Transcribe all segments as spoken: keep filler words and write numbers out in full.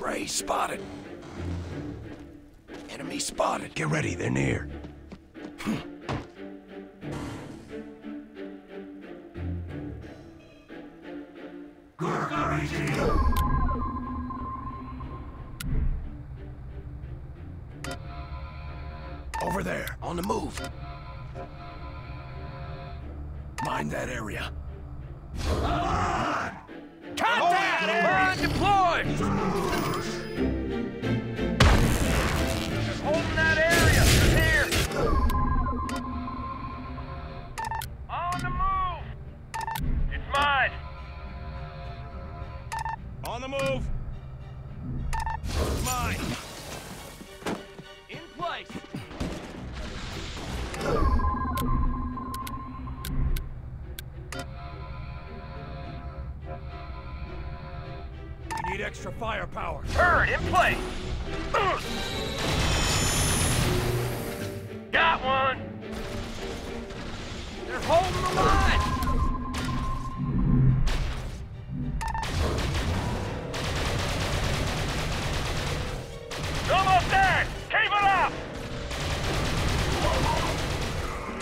Ray spotted. Enemy spotted. Get ready, they're near. Over there, on the move. Mind that area. Contact! We're undeployed! Just holding that area. Here! On the move! It's mine! On the move! It's mine! In place! Extra firepower. Turret in play. Got one. They're holding the line. Almost there. Keep it up.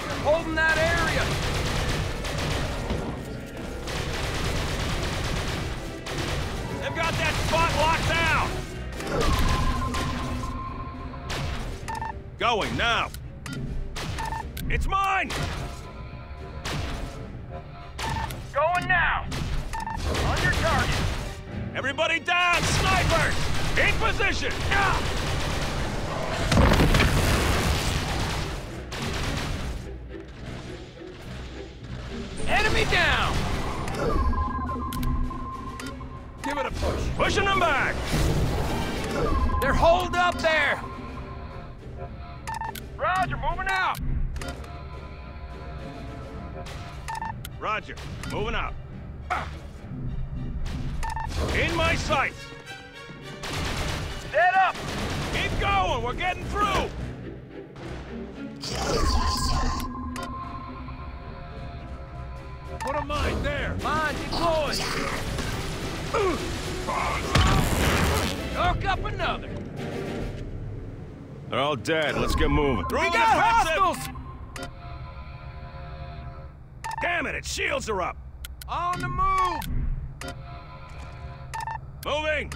They're holding that area. They've got that spot locked down! Going now! It's mine! Going now! On your target! Everybody down! Sniper! In position! Yeah. Enemy down! Give it a push. Pushing them back! They're holed up there! Roger, moving out! Roger, moving out. In my sights! Set up! Keep going, we're getting through! Put a mine there! Mine deployed! Knock up another. They're all dead. Let's get moving. We got hostiles! Damn it, its shields are up. On the move. Moving.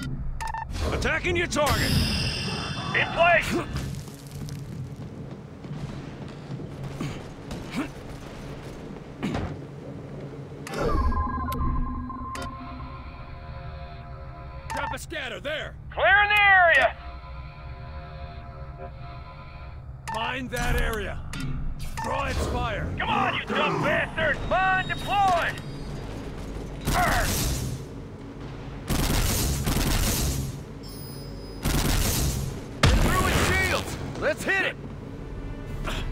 Attacking your target. In place. Drop a scatter there. Clearing the area. Mind that area. Draw its fire. Come on, you dumb bastard! Mine deployed. Through its shields. Let's hit it.